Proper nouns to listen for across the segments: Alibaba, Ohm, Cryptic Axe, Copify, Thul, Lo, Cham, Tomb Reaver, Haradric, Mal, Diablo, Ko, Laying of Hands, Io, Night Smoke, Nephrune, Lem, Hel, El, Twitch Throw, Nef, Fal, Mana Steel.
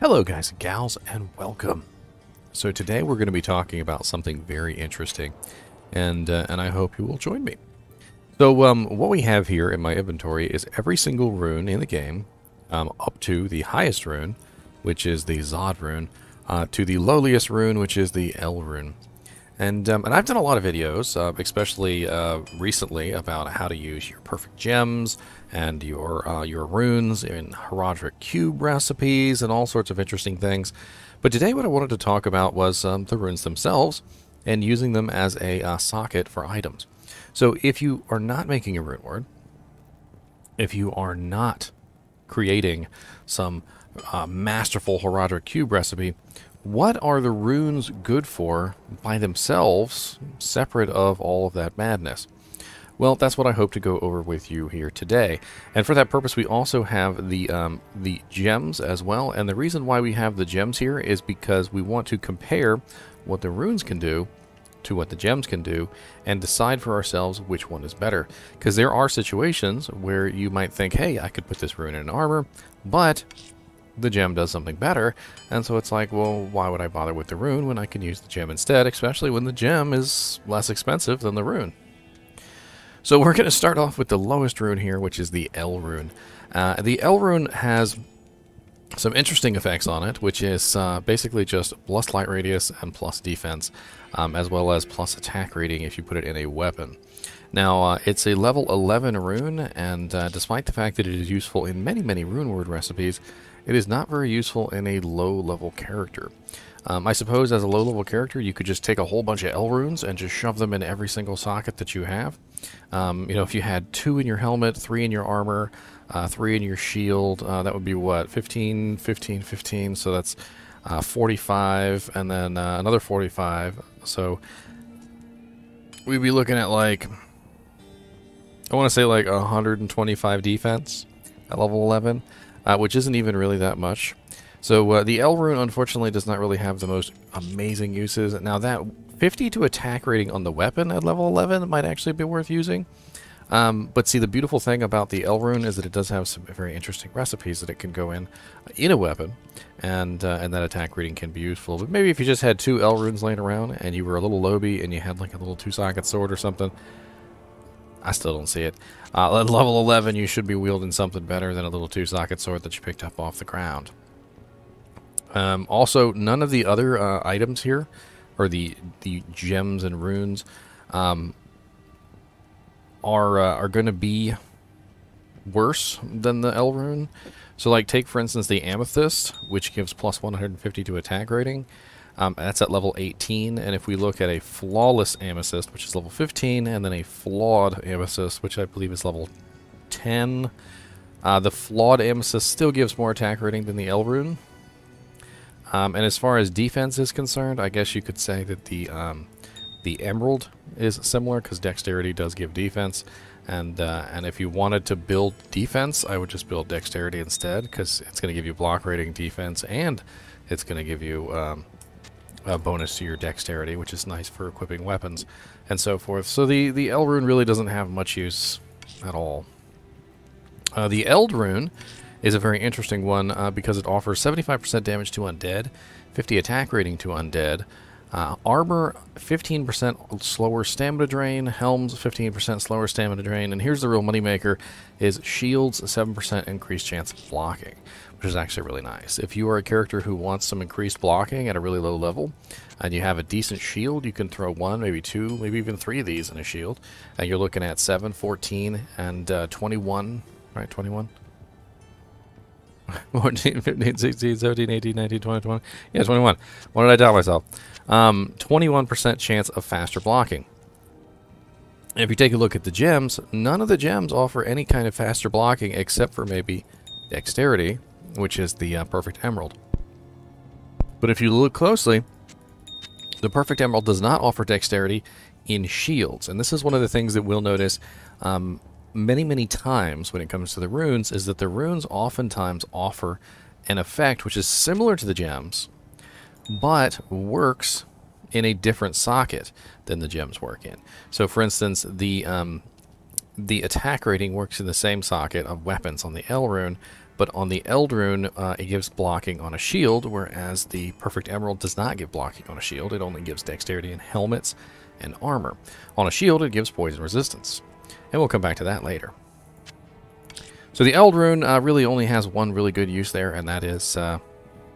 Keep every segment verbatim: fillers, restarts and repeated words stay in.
Hello guys and gals, and welcome. So today we're going to be talking about something very interesting, and uh, and I hope you will join me. So um, what we have here in my inventory is every single rune in the game, um, up to the highest rune, which is the Zod rune, uh, to the lowliest rune, which is the El rune. And, um, and I've done a lot of videos, uh, especially uh, recently, about how to use your perfect gems and your uh, your runes in Haradric cube recipes and all sorts of interesting things. But today what I wanted to talk about was um, the runes themselves and using them as a uh, socket for items. So if you are not making a rune word, if you are not creating some uh, masterful Haradric cube recipe, what are the runes good for by themselves, separate of all of that madness? Well, that's what I hope to go over with you here today. And for that purpose, we also have the, um, the gems as well. And the reason why we have the gems here is because we want to compare what the runes can do to what the gems can do and decide for ourselves which one is better. Because there are situations where you might think, hey, I could put this rune in an armor, but the gem does something better, and so it's like, well, why would I bother with the rune when I can use the gem instead, especially when the gem is less expensive than the rune? So we're going to start off with the lowest rune here, which is the El rune. Uh, the El rune has some interesting effects on it, which is uh, basically just plus light radius and plus defense, um, as well as plus attack rating if you put it in a weapon. Now, uh, it's a level eleven rune, and uh, despite the fact that it is useful in many, many rune word recipes, it is not very useful in a low-level character. Um, I suppose as a low-level character, you could just take a whole bunch of L runes and just shove them in every single socket that you have. Um, you know, if you had two in your helmet, three in your armor, uh, three in your shield, uh, that would be, what, fifteen, fifteen, fifteen, so that's uh, forty-five, and then uh, another forty-five, so we'd be looking at, like, I want to say like one hundred twenty-five defense at level eleven, uh, which isn't even really that much. So uh, the El rune, unfortunately, does not really have the most amazing uses. Now that fifty to attack rating on the weapon at level eleven might actually be worth using. Um, but see, the beautiful thing about the El rune is that it does have some very interesting recipes that it can go in in a weapon, and uh, and that attack rating can be useful. But maybe if you just had two El runes laying around and you were a little lowbie and you had like a little two-socket sword or something, I still don't see it. Uh, at level eleven, you should be wielding something better than a little two-socket sword that you picked up off the ground. Um, also, none of the other uh, items here, or the the gems and runes, um, are uh, are going to be worse than the El rune. So, like, take for instance the amethyst, which gives plus one hundred fifty to attack rating. Um, that's at level eighteen, and if we look at a flawless amethyst, which is level fifteen, and then a flawed amethyst, which I believe is level ten, uh, the flawed amethyst still gives more attack rating than the El rune. Um, and as far as defense is concerned, I guess you could say that the um, the emerald is similar, because dexterity does give defense, and uh, and if you wanted to build defense, I would just build dexterity instead, because it's going to give you block rating, defense, and it's going to give you Um, a bonus to your dexterity, which is nice for equipping weapons and so forth. So the, the El rune really doesn't have much use at all. Uh, the Eld rune is a very interesting one uh, because it offers seventy-five percent damage to undead, fifty attack rating to undead, uh, armor fifteen percent slower stamina drain, helms fifteen percent slower stamina drain, and here's the real moneymaker, is shields seven percent increased chance of blocking, which is actually really nice. If you are a character who wants some increased blocking at a really low level, and you have a decent shield, you can throw one, maybe two, maybe even three of these in a shield, and you're looking at seven, fourteen, and twenty-one, right, twenty-one? fourteen, fifteen, sixteen, seventeen, eighteen, nineteen, twenty, twenty. Yeah, twenty-one. Why did I doubt myself? Um, twenty-one percent chance of faster blocking. If you take a look at the gems, none of the gems offer any kind of faster blocking except for maybe dexterity, which is the uh, perfect emerald. But if you look closely, the perfect emerald does not offer dexterity in shields, and this is one of the things that we'll notice um, many, many times when it comes to the runes, is that the runes oftentimes offer an effect which is similar to the gems, but works in a different socket than the gems work in. So, for instance, the um, the attack rating works in the same socket of weapons on the El rune, But on the Eld rune, uh, it gives blocking on a shield, whereas the Perfect Emerald does not give blocking on a shield. It only gives dexterity in helmets and armor. On a shield, it gives poison resistance. And we'll come back to that later. So the Eld rune uh, really only has one really good use there, and that is uh,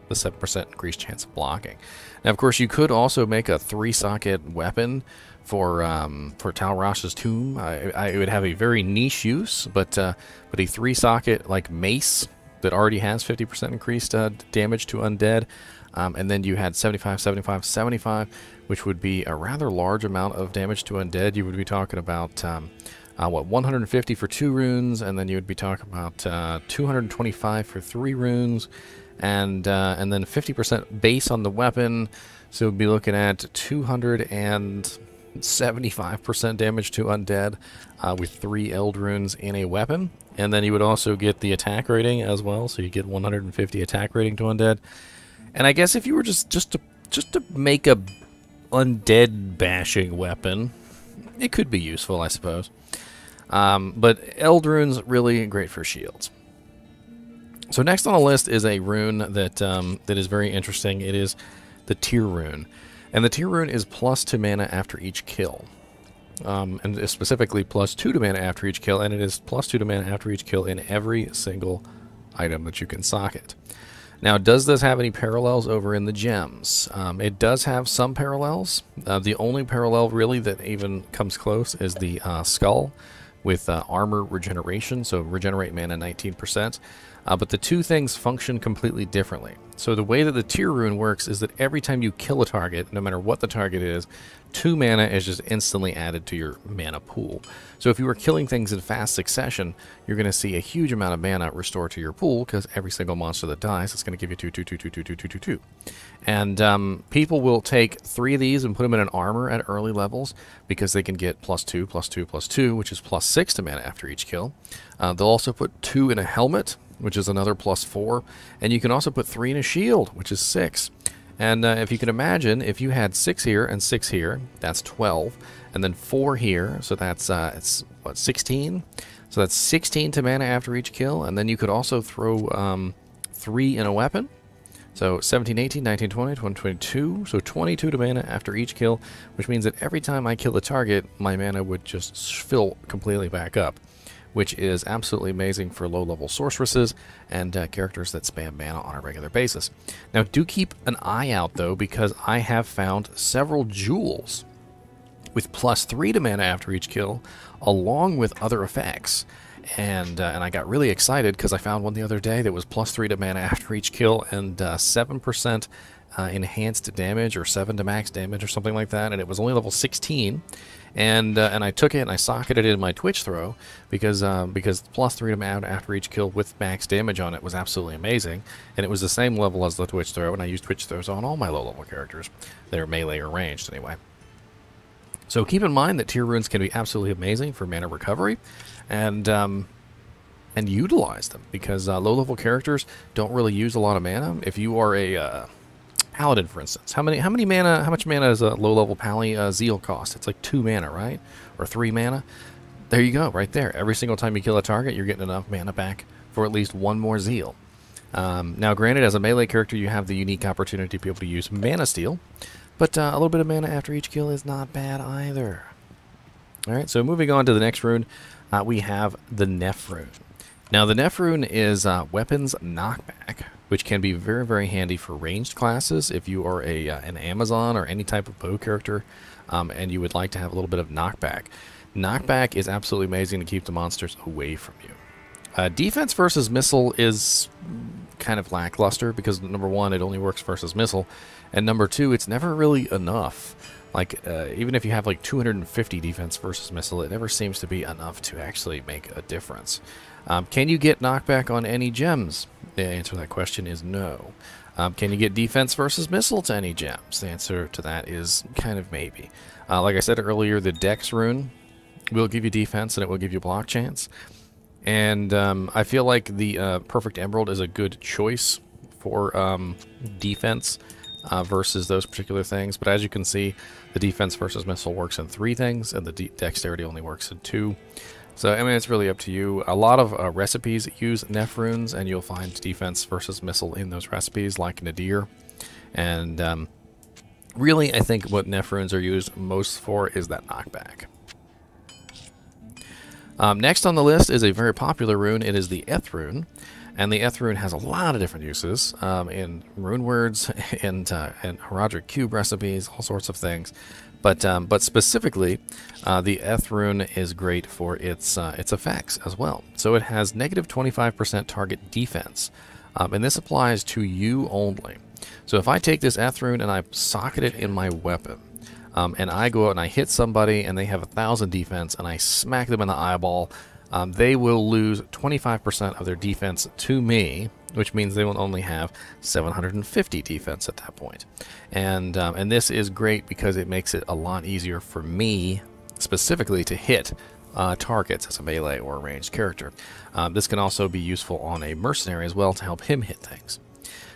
the seven percent increased chance of blocking. Now, of course, you could also make a three-socket weapon for um, for Tal Rosh's tomb. I, I it would have a very niche use, but uh, but a three socket like mace that already has fifty percent increased uh, damage to undead, um, and then you had seventy-five, seventy-five, seventy-five, which would be a rather large amount of damage to undead. You would be talking about um, uh, what, one hundred fifty for two runes, and then you would be talking about uh, two hundred twenty-five for three runes, and uh, and then fifty percent base on the weapon, so we'd be looking at two hundred and seventy-five percent damage to undead uh, with three Eld runes in a weapon. And then you would also get the attack rating as well, so you get one hundred fifty attack rating to undead. And I guess if you were just just to just to make a undead bashing weapon, it could be useful, I suppose. Um, but Eld runes really great for shields. So next on the list is a rune that um, that is very interesting. It is the Tir rune. And the Tir rune is plus two mana after each kill. Um, and is specifically plus two to mana after each kill, and it is plus two to mana after each kill in every single item that you can socket. Now, does this have any parallels over in the gems? Um, it does have some parallels. Uh, the only parallel, really, that even comes close is the uh, skull with uh, armor regeneration, so regenerate mana nineteen percent. Uh, but the two things function completely differently. So the way that the Tir rune works is that every time you kill a target, no matter what the target is, two mana is just instantly added to your mana pool. So if you were killing things in fast succession, you're going to see a huge amount of mana restored to your pool, because every single monster that dies, it's going to give you two, two, two, two, two, two, two, two, two. And um, people will take three of these and put them in an armor at early levels, because they can get plus two, plus two, plus two, which is plus six to mana after each kill. Uh, they'll also put two in a helmet, which is another plus four, and you can also put three in a shield, which is six. And uh, if you can imagine, if you had six here and six here, that's twelve, and then four here, so that's uh, it's what, sixteen. So that's sixteen to mana after each kill, and then you could also throw um, three in a weapon. So seventeen, eighteen, nineteen, twenty, twenty-two, so twenty-two to mana after each kill, which means that every time I kill a target, my mana would just fill completely back up, which is absolutely amazing for low-level sorceresses and uh, characters that spam mana on a regular basis. Now, do keep an eye out, though, because I have found several jewels with plus three to mana after each kill, along with other effects. And, uh, and I got really excited because I found one the other day that was plus three to mana after each kill and uh, seven percent uh, enhanced damage, or seven to max damage, or something like that, and it was only level sixteen. And uh, and I took it and I socketed it in my Twitch Throw, because um, because plus three to mana after each kill with max damage on it was absolutely amazing, and it was the same level as the Twitch Throw, and I used Twitch Throws on all my low level characters that are melee or ranged anyway. So keep in mind that Tir runes can be absolutely amazing for mana recovery, and um, and utilize them, because uh, low level characters don't really use a lot of mana. If you are a uh, Paladin, for instance, how many how many mana how much mana does a low level Pally uh, Zeal cost? It's like two mana, right? Or three mana. There you go, right there. Every single time you kill a target, you're getting enough mana back for at least one more Zeal. Um, now, granted, as a melee character, you have the unique opportunity to be able to use Mana Steel, but uh, a little bit of mana after each kill is not bad either. All right, so moving on to the next rune, uh, we have the Nephrune. Now, the Nephrune is uh, weapons knockback, which can be very, very handy for ranged classes. If you are a uh, an Amazon or any type of bow character, um, and you would like to have a little bit of knockback. Knockback is absolutely amazing to keep the monsters away from you. Uh, defense versus missile is kind of lackluster, because number one, it only works versus missile, and number two, it's never really enough. Like, uh, even if you have like two hundred fifty defense versus missile, it never seems to be enough to actually make a difference. Um, can you get knockback on any gems? The answer to that question is no. Um, can you get defense versus missile to any gems? The answer to that is kind of maybe. Uh, like I said earlier, the Dex rune will give you defense, and it will give you block chance. And um, I feel like the uh, Perfect Emerald is a good choice for um, defense uh, versus those particular things. But as you can see, the defense versus missile works in three things, and the de- dexterity only works in two. So, I mean, it's really up to you. A lot of uh, recipes use Nephrunes, and you'll find defense versus missile in those recipes, like Nadir. And um, really, I think what Nephrunes are used most for is that knockback. Um, next on the list is a very popular rune. It is the Eth rune. And the Eth rune has a lot of different uses um, in rune words and, uh, and Haradric cube recipes, all sorts of things. But um, but specifically, uh, the Eth rune is great for its uh, its effects as well. So it has negative twenty-five percent target defense, um, and this applies to you only. So if I take this Eth rune and I socket it in my weapon, um, and I go out and I hit somebody and they have a thousand defense and I smack them in the eyeball, um, they will lose twenty-five percent of their defense to me, which means they will only have seven hundred fifty defense at that point. And, um, and this is great because it makes it a lot easier for me specifically to hit uh, targets as a melee or a ranged character. Um, this can also be useful on a mercenary as well to help him hit things.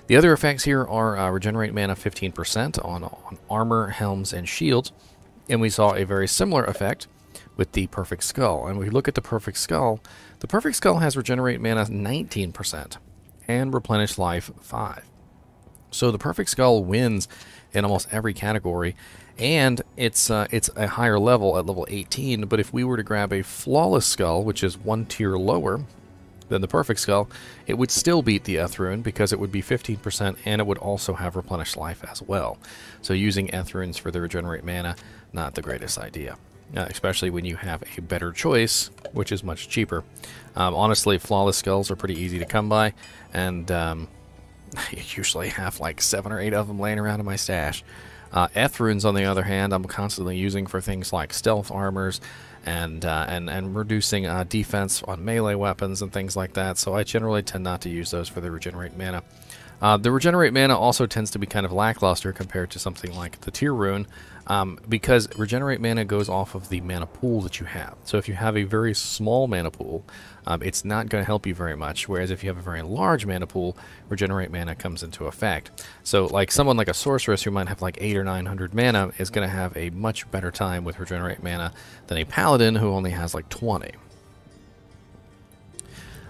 The other effects here are uh, regenerate mana fifteen percent on, on armor, helms, and shields. And we saw a very similar effect with the Perfect Skull. And we look at the Perfect Skull. The Perfect Skull has regenerate mana nineteen percent. And replenish life five. So the Perfect Skull wins in almost every category, and it's uh, it's a higher level at level eighteen. But if we were to grab a Flawless Skull, which is one tier lower than the Perfect Skull, it would still beat the Eth Rune because it would be fifteen percent, and it would also have replenished life as well. So using Eth Runes for the regenerate mana, not the greatest idea. Uh, especially when you have a better choice, which is much cheaper. Um, honestly, Flawless Skulls are pretty easy to come by, and um, I usually have like seven or eight of them laying around in my stash. Uh, Eth Runes, on the other hand, I'm constantly using for things like stealth armors and, uh, and, and reducing uh, defense on melee weapons and things like that, so I generally tend not to use those for the regenerate mana. Uh, the regenerate mana also tends to be kind of lackluster compared to something like the Tir rune, um, because regenerate mana goes off of the mana pool that you have. So if you have a very small mana pool, um, it's not going to help you very much, whereas if you have a very large mana pool, regenerate mana comes into effect. So like someone like a sorceress who might have like eight or nine hundred mana is going to have a much better time with regenerate mana than a paladin who only has like twenty.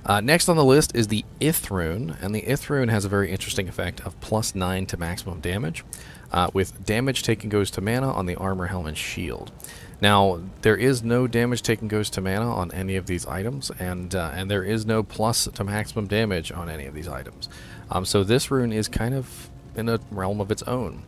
Uh, next on the list is the Ith rune, and the Ith rune has a very interesting effect of plus nine to maximum damage, uh, with damage taken goes to mana on the armor, helm, and shield. Now, there is no damage taken goes to mana on any of these items, and uh, and there is no plus to maximum damage on any of these items. Um, so this rune is kind of in a realm of its own.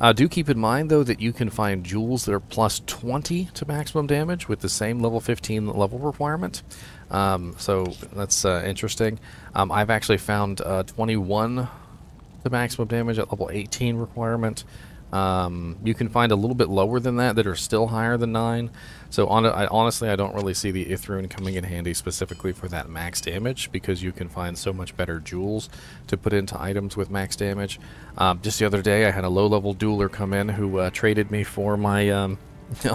Uh, do keep in mind, though, that you can find jewels that are plus twenty to maximum damage with the same level fifteen level requirement. Um, so that's uh, interesting. Um, I've actually found uh, twenty-one to maximum damage at level eighteen requirement. Um, you can find a little bit lower than that that are still higher than nine. So on a, I, honestly, I don't really see the Ith rune coming in handy specifically for that max damage because you can find so much better jewels to put into items with max damage. Um, just the other day, I had a low-level dueler come in who uh, traded me for my um,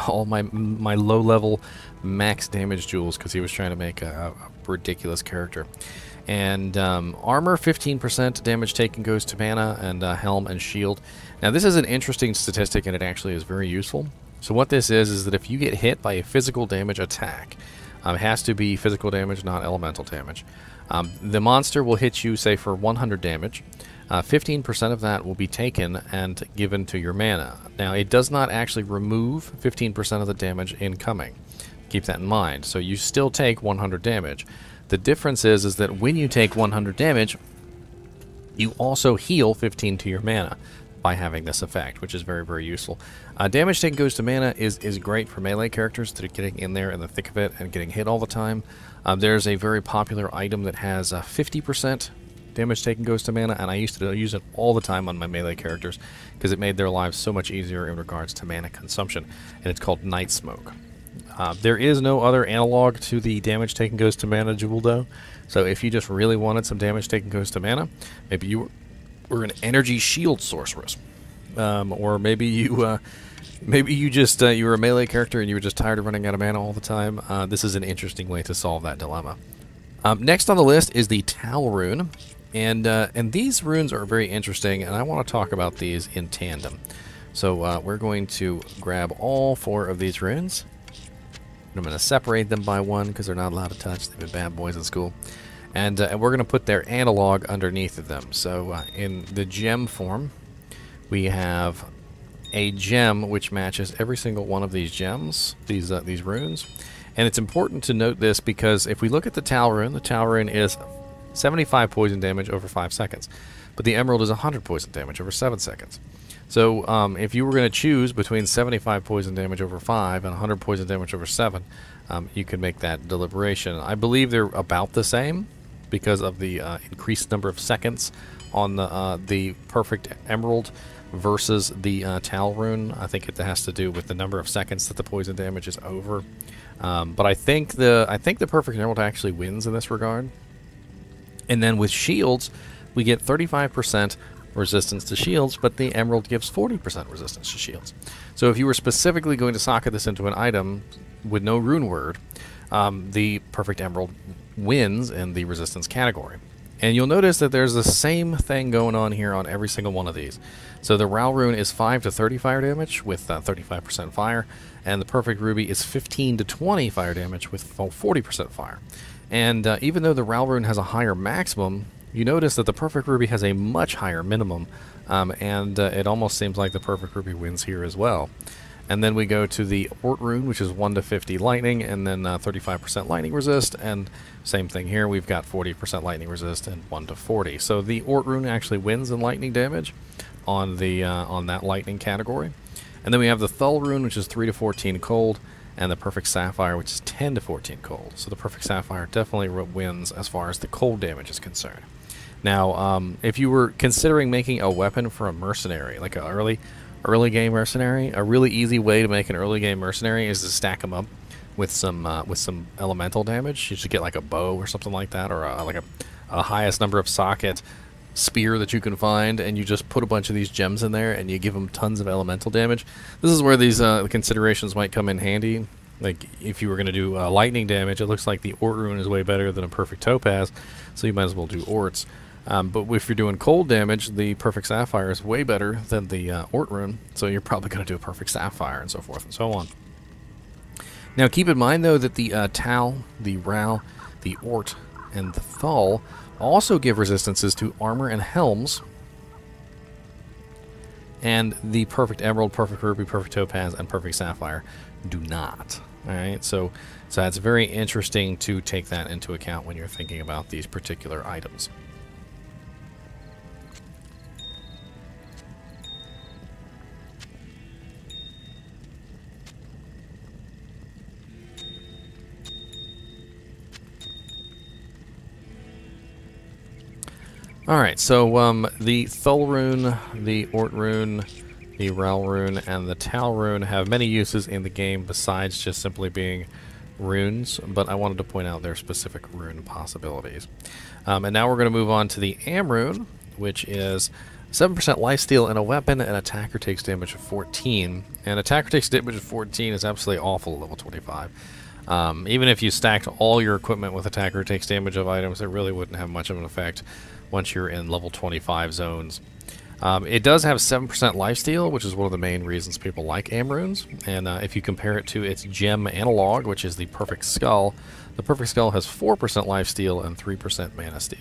all my my low-level max damage jewels because he was trying to make a, a ridiculous character. And um, armor, fifteen percent damage taken goes to mana, and uh, helm and shield. Now this is an interesting statistic, and it actually is very useful. So what this is, is that if you get hit by a physical damage attack, um, it has to be physical damage, not elemental damage. Um, the monster will hit you, say, for one hundred damage. Uh, fifteen percent of that will be taken and given to your mana. Now it does not actually remove fifteen percent of the damage incoming. Keep that in mind. So you still take one hundred damage. The difference is, is that when you take one hundred damage, you also heal fifteen to your mana by having this effect, which is very, very useful. Uh, damage taken goes to mana is, is great for melee characters that are getting in there in the thick of it and getting hit all the time. Um, there's a very popular item that has uh, fifty percent damage taken goes to mana, and I used to use it all the time on my melee characters because it made their lives so much easier in regards to mana consumption, and it's called Night Smoke. Uh, there is no other analog to the damage taken goes to mana jewel, though. So if you just really wanted some damage taken goes to mana, maybe you were an energy shield sorceress, um, or maybe you, uh, maybe you just uh, you were a melee character and you were just tired of running out of mana all the time. Uh, this is an interesting way to solve that dilemma. Um, next on the list is the Tal rune, and uh, and these runes are very interesting, and I want to talk about these in tandem. So uh, we're going to grab all four of these runes. I'm going to separate them by one because they're not allowed to touch. They've been bad boys in school. And, uh, and we're going to put their analog underneath of them. So uh, in the gem form, we have a gem which matches every single one of these gems, these uh, these runes. And it's important to note this because if we look at the Tal rune, the Tal rune is seventy-five poison damage over five seconds. But the emerald is one hundred poison damage over seven seconds. So um, if you were going to choose between seventy-five poison damage over five and one hundred poison damage over seven, um, you could make that deliberation. I believe they're about the same because of the uh, increased number of seconds on the, uh, the perfect emerald versus the uh, Tal rune. I think it has to do with the number of seconds that the poison damage is over. Um, but I think the I think the perfect emerald actually wins in this regard. And then with shields, we get thirty-five percent resistance to shields, but the emerald gives forty percent resistance to shields. So if you were specifically going to socket this into an item with no rune word, um, the perfect emerald wins in the resistance category. And you'll notice that there's the same thing going on here on every single one of these. So the Ral rune is five to thirty fire damage with uh, thirty-five percent fire, and the perfect ruby is fifteen to twenty fire damage with forty percent fire. And uh, even though the Ral rune has a higher maximum, you notice that the perfect ruby has a much higher minimum, um, and uh, it almost seems like the perfect ruby wins here as well. And then we go to the Ort rune, which is one to fifty lightning, and then thirty-five percent uh, lightning resist, and same thing here, we've got forty percent lightning resist and one to forty. So the Ort rune actually wins in lightning damage on the uh, on that lightning category. And then we have the Thul rune, which is three to fourteen cold, and the perfect sapphire, which is ten to fourteen cold. So the perfect sapphire definitely wins as far as the cold damage is concerned. Now, um, if you were considering making a weapon for a mercenary, like an early, early game mercenary, a really easy way to make an early game mercenary is to stack them up with some uh, with some elemental damage. You should get like a bow or something like that, or a, like a, a highest number of socket spear that you can find, and you just put a bunch of these gems in there, and you give them tons of elemental damage. This is where these uh, considerations might come in handy. Like, if you were going to do uh, lightning damage, it looks like the Ort rune is way better than a perfect topaz, so you might as well do Orts. Um, but if you're doing cold damage, the perfect sapphire is way better than the uh, Ort rune, so you're probably going to do a perfect sapphire and so forth and so on. Now keep in mind though that the uh, Tal, the Ral, the Ort, and the Thal also give resistances to armor and helms, and the perfect emerald, perfect ruby, perfect topaz, and perfect sapphire do not. All right, so so that's very interesting to take that into account when you're thinking about these particular items. Alright, so um, the Thul rune, the Ort rune, the Ral rune, and the Tal rune have many uses in the game besides just simply being runes, but I wanted to point out their specific rune possibilities. Um, and now we're going to move on to the Am rune, which is seven percent lifesteal in a weapon, and attacker takes damage of fourteen. And attacker takes damage of fourteen is absolutely awful at level twenty-five. Um, even if you stacked all your equipment with attacker takes damage of items, it really wouldn't have much of an effect once you're in level twenty-five zones. Um, it does have seven percent lifesteal, which is one of the main reasons people like Am runes. And uh, if you compare it to its gem analog, which is the Perfect Skull, the Perfect Skull has four percent lifesteal and three percent Mana Steel.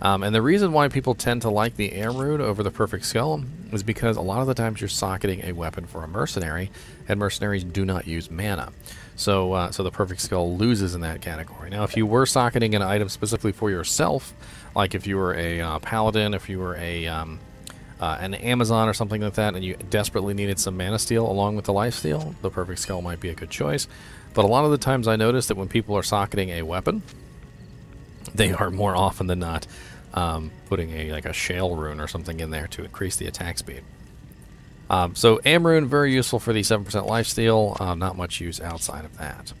Um, and the reason why people tend to like the Am rune over the Perfect Skull is because a lot of the times you're socketing a weapon for a mercenary, and mercenaries do not use mana. So, uh, so the Perfect Skull loses in that category. Now, if you were socketing an item specifically for yourself, like if you were a uh, paladin, if you were a um, uh, an Amazon or something like that, and you desperately needed some mana steal along with the life steal, the Perfect Skull might be a good choice. But a lot of the times I notice that when people are socketing a weapon, they are more often than not um, putting a like a Shael rune or something in there to increase the attack speed. Um, so Am rune, very useful for the seven percent lifesteal, uh, not much use outside of that.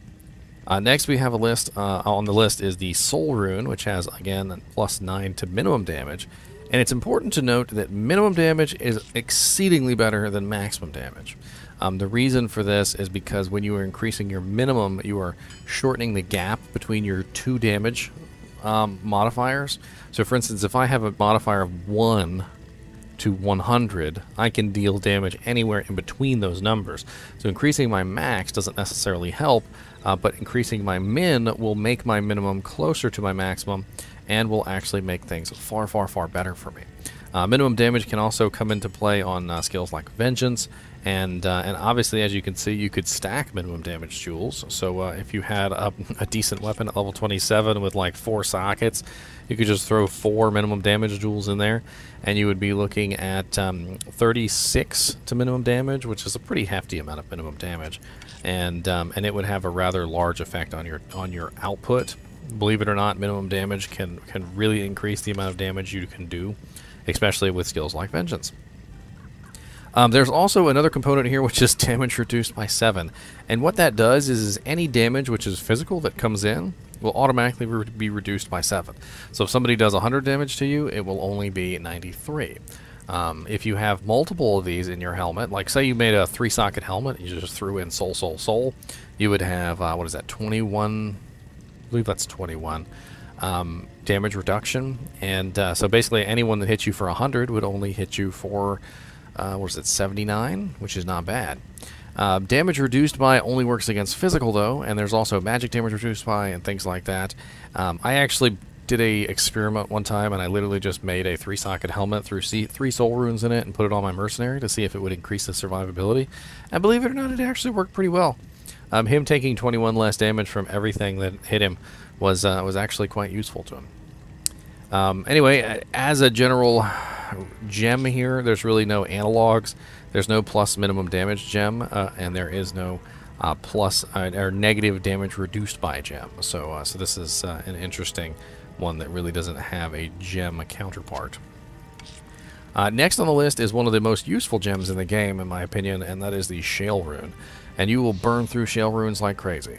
Uh, next we have a list, uh, on the list is the Sol rune, which has, again, plus nine to minimum damage. And it's important to note that minimum damage is exceedingly better than maximum damage. Um, the reason for this is because when you are increasing your minimum, you are shortening the gap between your two damage um, modifiers. So for instance, if I have a modifier of one to one hundred, I can deal damage anywhere in between those numbers. So increasing my max doesn't necessarily help, uh, but increasing my min will make my minimum closer to my maximum and will actually make things far, far, far better for me. Uh, minimum damage can also come into play on uh, skills like Vengeance, and uh, and obviously, as you can see, you could stack minimum damage jewels. So uh, if you had a, a decent weapon at level twenty-seven with like four sockets, you could just throw four minimum damage jewels in there, and you would be looking at um, thirty-six to minimum damage, which is a pretty hefty amount of minimum damage, and um, and it would have a rather large effect on your on your output. Believe it or not, minimum damage can can really increase the amount of damage you can do, especially with skills like Vengeance. Um, there's also another component here, which is damage reduced by seven. And what that does is, is any damage which is physical that comes in will automatically re be reduced by seven. So if somebody does one hundred damage to you, it will only be ninety-three. Um, if you have multiple of these in your helmet, like say you made a three-socket helmet, and you just threw in Sol, Sol, Sol, you would have, uh, what is that, twenty-one? I believe that's twenty-one. Um, damage reduction, and uh, so basically anyone that hits you for one hundred would only hit you for uh, what is it, seventy-nine, which is not bad. Uh, damage reduced by only works against physical though, and there's also magic damage reduced by and things like that. Um, I actually did a experiment one time, and I literally just made a three socket helmet, threw three soul runes in it, and put it on my mercenary to see if it would increase the survivability. And believe it or not, it actually worked pretty well. Um, him taking twenty-one less damage from everything that hit him was uh, was actually quite useful to him. Um, anyway, as a general gem here, there's really no analogs. There's no plus minimum damage gem, uh, and there is no uh, plus uh, or negative damage reduced by gem. So uh, so this is uh, an interesting one that really doesn't have a gem counterpart. Uh, next on the list is one of the most useful gems in the game, in my opinion, and that is the Shael rune. And you will burn through Shael runes like crazy.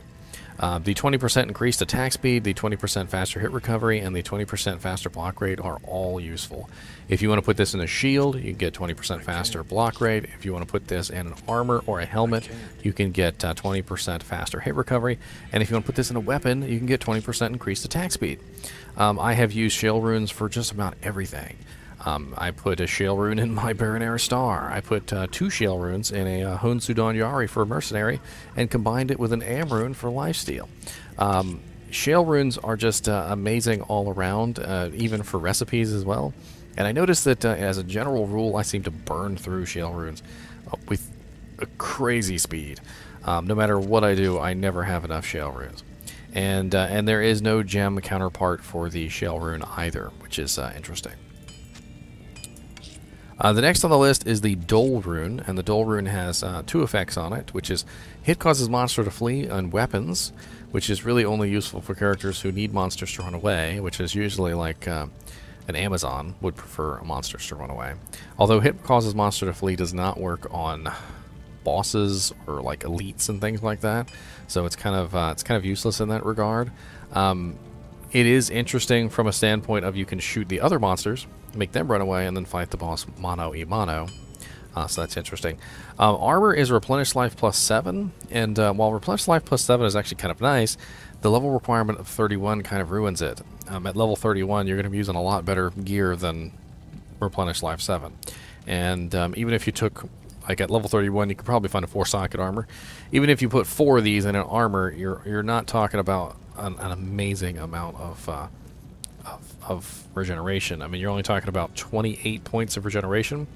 Uh, the twenty percent increased attack speed, the twenty percent faster hit recovery, and the twenty percent faster block rate are all useful. If you want to put this in a shield, you can get twenty percent faster block rate. If you want to put this in an armor or a helmet, you can get uh, twenty percent faster hit recovery. And if you want to put this in a weapon, you can get twenty percent increased attack speed. Um, I have used Shael runes for just about everything. Um, I put a Shael rune in my Baronera Star. I put uh, two Shael runes in a uh, Honsudan Yari for a mercenary and combined it with an Am rune for lifesteal. Um, Shael runes are just uh, amazing all around, uh, even for recipes as well. And I noticed that uh, as a general rule, I seem to burn through Shael runes with a crazy speed. Um, no matter what I do, I never have enough Shael runes. And, uh, and there is no gem counterpart for the Shael rune either, which is uh, interesting. Uh, the next on the list is the Dol rune, and the Dol rune has uh, two effects on it, which is hit causes monster to flee on weapons, which is really only useful for characters who need monsters to run away, which is usually like uh, an Amazon would prefer monsters to run away. Although hit causes monster to flee does not work on bosses or like elites and things like that, so it's kind of uh, it's kind of useless in that regard. Um, It is interesting from a standpoint of you can shoot the other monsters, make them run away, and then fight the boss mano a mano. Uh, so that's interesting. Um, armor is replenished life plus seven, and uh, while replenished life plus seven is actually kind of nice, the level requirement of thirty-one kind of ruins it. Um, at level thirty-one, you're going to be using a lot better gear than replenished life seven. And um, even if you took, like at level thirty-one, you could probably find a four-socket armor. Even if you put four of these in an armor, you're you're not talking about An, an amazing amount of, uh, of of regeneration. I mean, you're only talking about twenty-eight points of regeneration,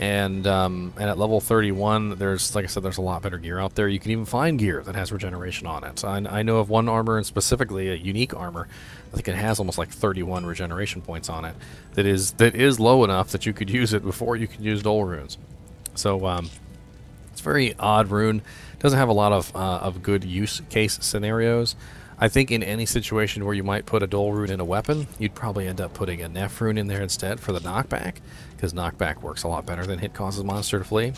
and um, and at level thirty-one, there's, like I said, there's a lot better gear out there. You can even find gear that has regeneration on it. I, I know of one armor, and specifically a unique armor, I think it has almost like thirty-one regeneration points on it. That is that is low enough that you could use it before you could use Dol runes. So um, it's a very odd rune. Doesn't have a lot of uh, of good use case scenarios. I think in any situation where you might put a Dol rune in a weapon, you'd probably end up putting a Nef rune in there instead for the knockback, because knockback works a lot better than hit causes monster to flee.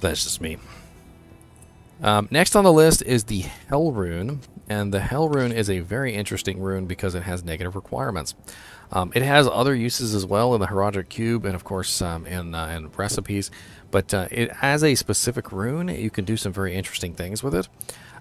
That's just me. Um, next on the list is the Hel rune, and the Hel rune is a very interesting rune because it has negative requirements. Um, it has other uses as well in the Haradric Cube and, of course, um, in, uh, in recipes, but uh, it, as a specific rune, you can do some very interesting things with it.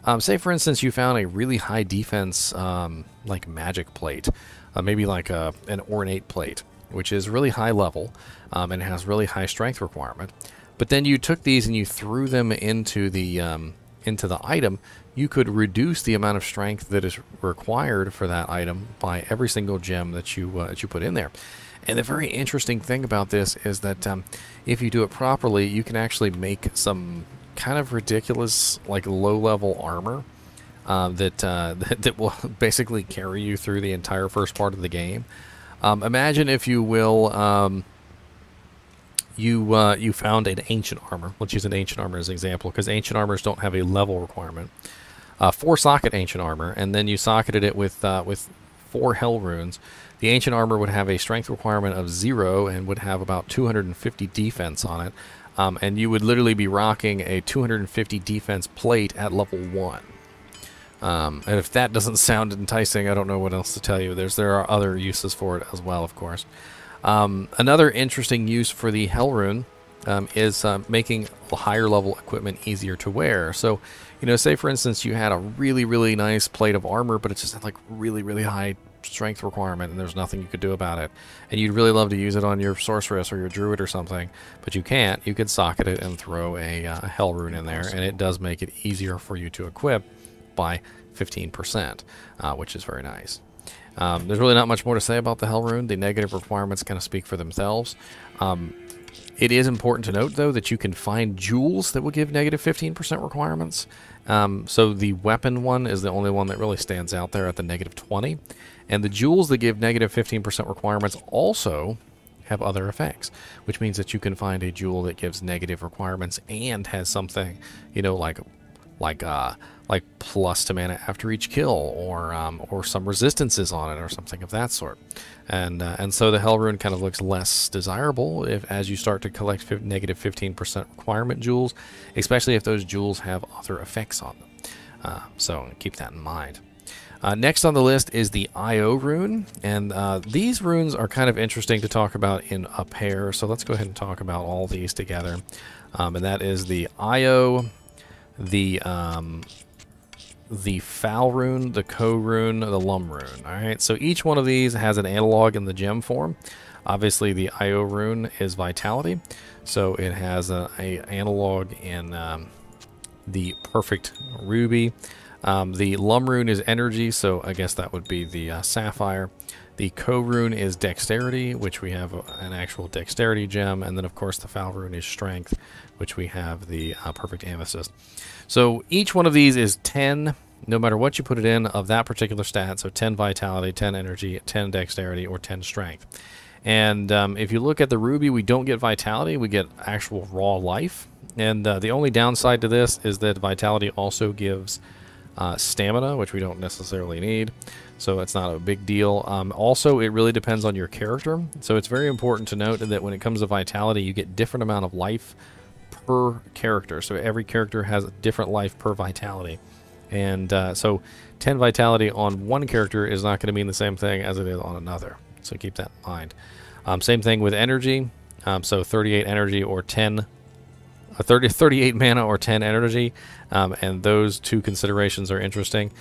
Um, say, for instance, you found a really high defense, um, like magic plate, uh, maybe like a, an ornate plate, which is really high level, um, and has really high strength requirement. But then you took these and you threw them into the um, into the item, you could reduce the amount of strength that is required for that item by every single gem that you uh, that you put in there. And the very interesting thing about this is that um, if you do it properly, you can actually make some kind of ridiculous, like, low-level armor uh, that, uh, that that will basically carry you through the entire first part of the game. Um, imagine, if you will, um, you uh, you found an ancient armor. Let's use an ancient armor as an example, because ancient armors don't have a level requirement. Uh, four-socket ancient armor, and then you socketed it with uh, with four Hel runes. The ancient armor would have a strength requirement of zero and would have about two hundred fifty defense on it. Um, and you would literally be rocking a two hundred fifty defense plate at level one. Um, and if that doesn't sound enticing, I don't know what else to tell you. There's There are other uses for it as well, of course. Um, another interesting use for the Hel rune um, is uh, making higher level equipment easier to wear. So, you know, say for instance you had a really, really nice plate of armor, but it just had like really, really high strength requirement and there's nothing you could do about it, and you'd really love to use it on your sorceress or your druid or something, but you can't. You could socket it and throw a uh, Hel rune in there, and it does make it easier for you to equip by fifteen percent, uh, which is very nice. Um, there's really not much more to say about the Hel rune. The negative requirements kind of speak for themselves. Um, it is important to note, though, that you can find jewels that will give negative fifteen percent requirements. Um, so the weapon one is the only one that really stands out there at the negative twenty. And the jewels that give negative fifteen percent requirements also have other effects, which means that you can find a jewel that gives negative requirements and has something, you know, like like uh, like plus to mana after each kill, or um, or some resistances on it, or something of that sort. And uh, and so the Hel rune kind of looks less desirable if as you start to collect negative fifteen percent requirement jewels, especially if those jewels have other effects on them. Uh, so keep that in mind. Uh, next on the list is the I O rune, and uh, these runes are kind of interesting to talk about in a pair, so let's go ahead and talk about all these together. Um, and that is the I O, the um, the Fal rune, the Co rune, the Lum rune. All right, so each one of these has an analog in the gem form. Obviously, the I O rune is Vitality, so it has a, a analog in um, the Perfect Ruby. Um, the Lum rune is Energy, so I guess that would be the uh, Sapphire. The Co rune is Dexterity, which we have an actual Dexterity gem. And then, of course, the Fal rune is Strength, which we have the uh, Perfect Amethyst. So each one of these is ten, no matter what you put it in, of that particular stat. So ten Vitality, ten Energy, ten Dexterity, or ten Strength. And um, if you look at the Ruby, we don't get Vitality. We get actual raw life. And uh, the only downside to this is that Vitality also gives... Uh, stamina, which we don't necessarily need, so it's not a big deal. Um, also, it really depends on your character, so it's very important to note that when it comes to Vitality, you get different amount of life per character, so every character has a different life per Vitality. And uh, so ten Vitality on one character is not going to mean the same thing as it is on another, so keep that in mind. Um, same thing with Energy, um, so thirty-eight Energy or ten thirty-eight mana or ten energy, um, and those two considerations are interesting.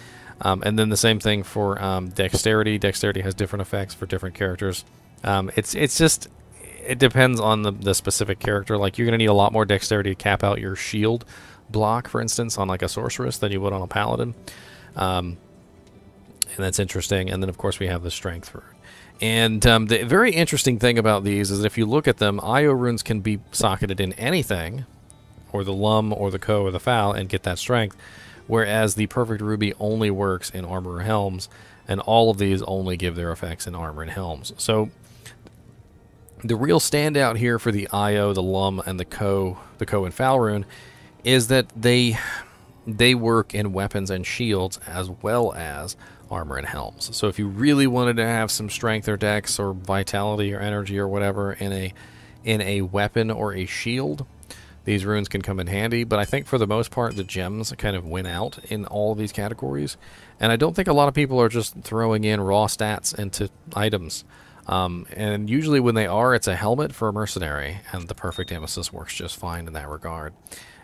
Um, and then the same thing for um, dexterity. Dexterity has different effects for different characters. Um, it's it's just it depends on the, the specific character. Like, you're gonna need a lot more dexterity to cap out your shield block, for instance, on like a sorceress than you would on a paladin. Um, and that's interesting. And then of course we have the strength for. And um, the very interesting thing about these is that if you look at them, I O runes can be socketed in anything, or the Lum, or the Co, or the Fal, and get that strength, whereas the Perfect Ruby only works in armor or helms, and all of these only give their effects in armor and helms. So the real standout here for the I O, the Lum, and the Co, the Co and Fal rune, is that they they work in weapons and shields as well as armor and helms. So if you really wanted to have some strength or dex or vitality or energy or whatever in a in a weapon or a shield, these runes can come in handy, but I think for the most part the gems kind of win out in all of these categories, and I don't think a lot of people are just throwing in raw stats into items. Um, and usually when they are, it's a helmet for a mercenary, and the Perfect Amethyst works just fine in that regard.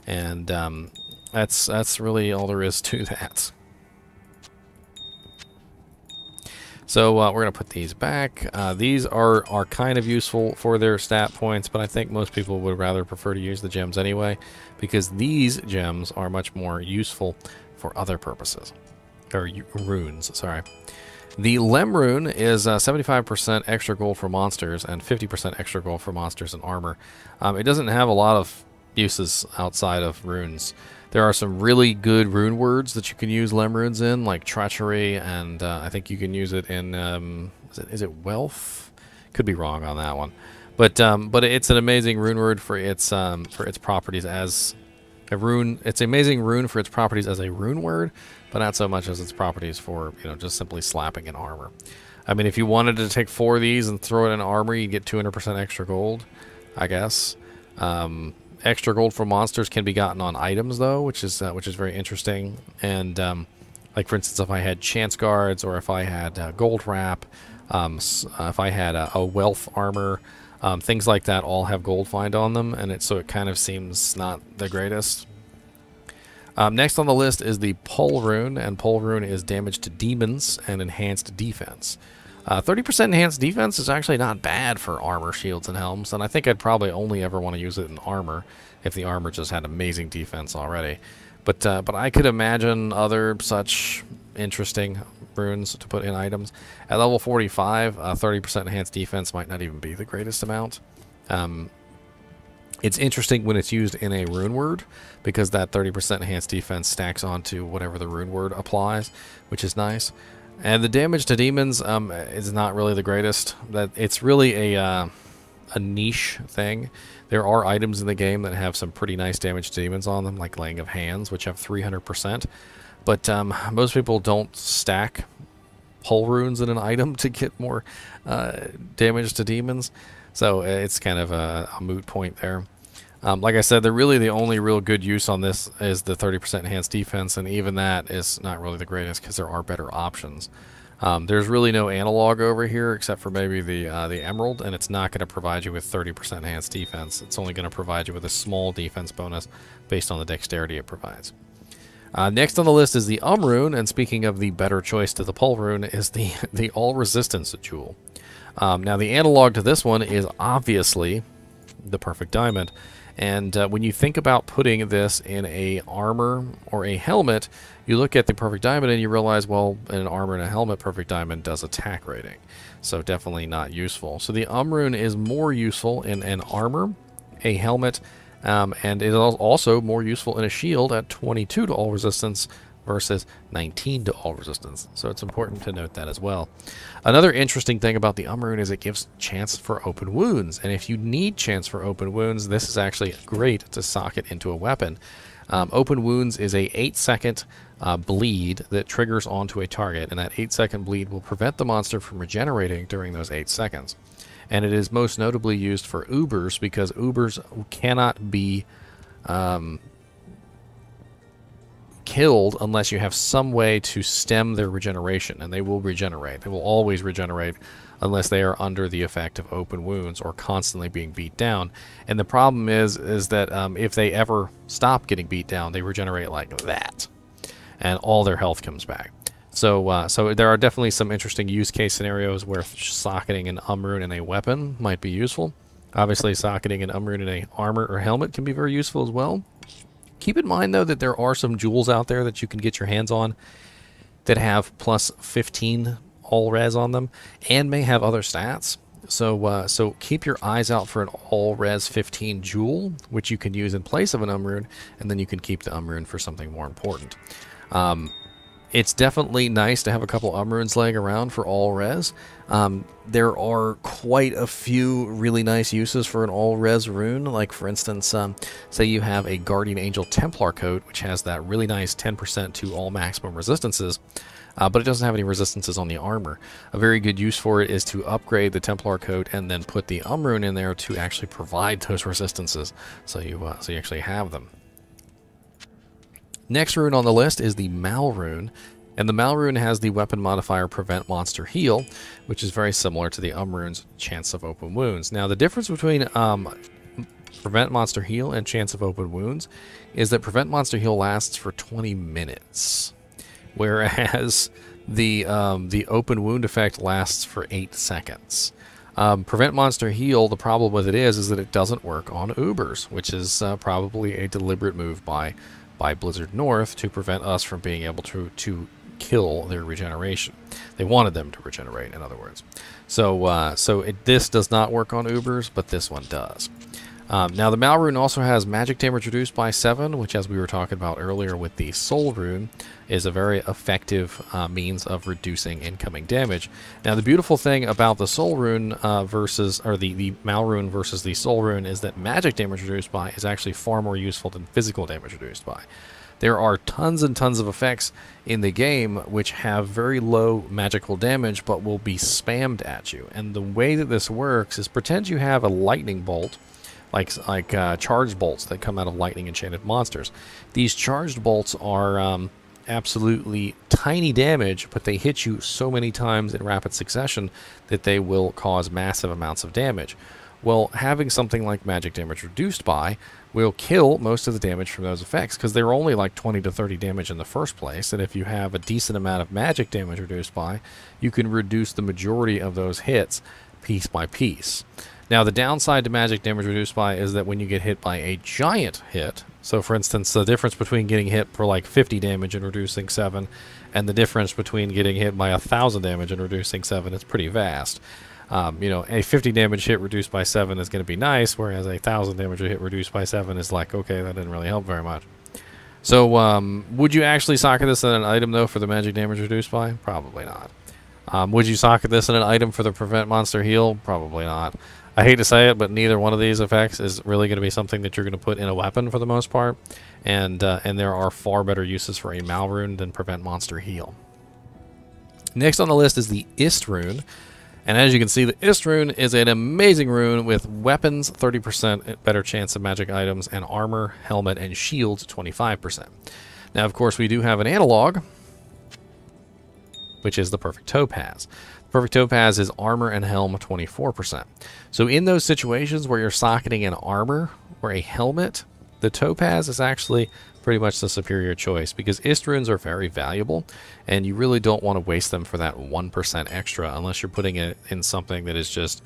And um, that's that's really all there is to that. So uh, we're going to put these back. Uh, these are, are kind of useful for their stat points, but I think most people would rather prefer to use the gems anyway, because these gems are much more useful for other purposes. Or runes, sorry. The Lem rune is uh, seventy-five percent extra gold for monsters and fifty percent extra gold for monsters and armor. Um, it doesn't have a lot of uses outside of runes. There are some really good rune words that you can use Lem runes in, like treachery, and uh, I think you can use it in, um, is, it, is it wealth? Could be wrong on that one. But um, but it's an amazing rune word for its um, for its properties as a rune. It's an amazing rune for its properties as a rune word, but not so much as its properties for, you know, just simply slapping an armor. I mean, if you wanted to take four of these and throw it in armor, you'd get two hundred percent extra gold, I guess. Um... Extra gold for monsters can be gotten on items, though, which is uh, which is very interesting. And um, like, for instance, if I had chance guards, or if I had uh, gold wrap, um, uh, if I had a, a wealth armor, um, things like that all have gold find on them, and it so it kind of seems not the greatest. Um, next on the list is the Pul rune, and Pul rune is damage to demons and enhanced defense. thirty percent uh, enhanced defense is actually not bad for armor, shields, and helms, and I think I'd probably only ever want to use it in armor if the armor just had amazing defense already. But uh, but I could imagine other such interesting runes to put in items. At level forty-five, thirty percent uh, enhanced defense might not even be the greatest amount. Um, it's interesting when it's used in a rune word, because that thirty percent enhanced defense stacks onto whatever the rune word applies, which is nice. And the damage to demons um, is not really the greatest. That it's really a uh, a niche thing. There are items in the game that have some pretty nice damage to demons on them, like Laying of Hands, which have three hundred percent. But um, most people don't stack Pul runes in an item to get more uh, damage to demons. So it's kind of a, a moot point there. Um, like I said, they're really the only real good use on this is the thirty percent enhanced defense, and even that is not really the greatest because there are better options. Um, there's really no analog over here except for maybe the uh, the Emerald, and it's not going to provide you with thirty percent enhanced defense. It's only going to provide you with a small defense bonus based on the dexterity it provides. Uh, next on the list is the Um rune, and speaking of the better choice to the Pul rune is the, the All Resistance Jewel. Um, now the analog to this one is obviously the Perfect Diamond. And uh, when you think about putting this in a armor or a helmet, you look at the Perfect Diamond and you realize, well, in an armor and a helmet, Perfect Diamond does attack rating. So definitely not useful. So the Um rune is more useful in an armor, a helmet, um, and it is also more useful in a shield at twenty-two to all resistance versus nineteen to all resistance. So it's important to note that as well. Another interesting thing about the Um rune is it gives chance for open wounds. And if you need chance for open wounds, this is actually great to socket into a weapon. Um, open wounds is a eight second uh, bleed that triggers onto a target. And that eight second bleed will prevent the monster from regenerating during those eight seconds. And it is most notably used for Ubers, because Ubers cannot be... Um, killed unless you have some way to stem their regeneration, and they will regenerate. They will always regenerate unless they are under the effect of open wounds or constantly being beat down. And the problem is is that um, if they ever stop getting beat down, they regenerate like that, and all their health comes back. So uh, so there are definitely some interesting use case scenarios where socketing an Um rune in a weapon might be useful. Obviously, socketing an Um rune in a armor or helmet can be very useful as well. Keep in mind, though, that there are some jewels out there that you can get your hands on that have plus fifteen all res on them and may have other stats. So uh, so keep your eyes out for an all res fifteen jewel, which you can use in place of an Um rune, and then you can keep the Um rune for something more important. Um, it's definitely nice to have a couple Um runes laying around for all res. Um, there are quite a few really nice uses for an all-res rune. Like, for instance, um, say you have a Guardian Angel Templar coat, which has that really nice ten percent to all maximum resistances, uh, but it doesn't have any resistances on the armor. A very good use for it is to upgrade the Templar coat and then put the Um rune in there to actually provide those resistances, so you, uh, so you actually have them. Next rune on the list is the Mal rune. And the Mal rune has the weapon modifier Prevent Monster Heal, which is very similar to the Um rune's Chance of Open Wounds. Now, the difference between um, Prevent Monster Heal and Chance of Open Wounds is that Prevent Monster Heal lasts for twenty minutes, whereas the um, the open wound effect lasts for eight seconds. Um, prevent monster heal, the problem with it is is that it doesn't work on Ubers, which is uh, probably a deliberate move by by Blizzard North to prevent us from being able to to kill their regeneration. They wanted them to regenerate, in other words. So uh, so it, this does not work on Ubers, but this one does. Um, now the Mal rune also has magic damage reduced by seven, which, as we were talking about earlier with the Sol rune, is a very effective uh, means of reducing incoming damage. Now the beautiful thing about the Sol rune uh, versus, or the, the Mal rune versus the Sol rune, is that magic damage reduced by is actually far more useful than physical damage reduced by. There are tons and tons of effects in the game which have very low magical damage but will be spammed at you. And the way that this works is, pretend you have a lightning bolt, like like uh, charged bolts that come out of lightning enchanted monsters. These charged bolts are um, absolutely tiny damage, but they hit you so many times in rapid succession that they will cause massive amounts of damage. Well, having something like magic damage reduced by will kill most of the damage from those effects, because they're only like twenty to thirty damage in the first place, and if you have a decent amount of magic damage reduced by, you can reduce the majority of those hits piece by piece. Now, the downside to magic damage reduced by is that when you get hit by a giant hit, so for instance, the difference between getting hit for like fifty damage and reducing seven, and the difference between getting hit by one thousand damage and reducing seven is pretty vast. Um, you know, a fifty damage hit reduced by seven is going to be nice, whereas a one thousand damage hit reduced by seven is like, okay, that didn't really help very much. So, um, would you actually socket this in an item, though, for the magic damage reduced by? Probably not. Um, would you socket this in an item for the prevent monster heal? Probably not. I hate to say it, but neither one of these effects is really going to be something that you're going to put in a weapon for the most part, and uh, and there are far better uses for a Mal rune than prevent monster heal. Next on the list is the Ist rune, and as you can see, the Ist rune is an amazing rune with weapons thirty percent better chance of magic items, and armor, helmet, and shields twenty-five percent. Now, of course, we do have an analog, which is the Perfect Topaz. Perfect Topaz is armor and helm twenty-four percent. So in those situations where you're socketing an armor or a helmet, the Topaz is actually pretty much the superior choice, because Ist runes are very valuable and you really don't want to waste them for that one percent extra unless you're putting it in something that is just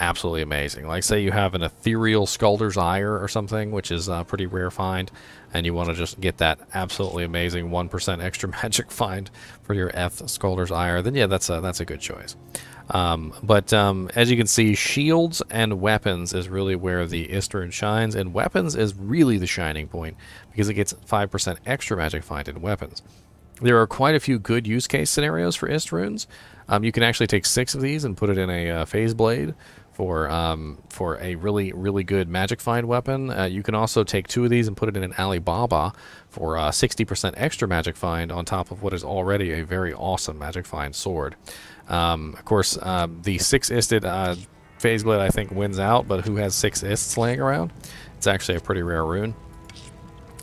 absolutely amazing. Like, say you have an ethereal Skulder's Ire or something, which is a pretty rare find, and you want to just get that absolutely amazing one percent extra magic find for your Eth Skulder's Ire, then yeah, that's a, that's a good choice. Um, but um, as you can see, shields and weapons is really where the Ist rune shines, and weapons is really the shining point because it gets five percent extra magic find in weapons. There are quite a few good use case scenarios for Ist runes. Um, you can actually take six of these and put it in a uh, phase blade for um, for a really, really good magic find weapon. Uh, you can also take two of these and put it in an Alibaba for uh, sixty percent extra magic find on top of what is already a very awesome magic find sword. Um, of course, uh, the six-isted uh, phase blade, I think, wins out, but who has six ists laying around? It's actually a pretty rare rune.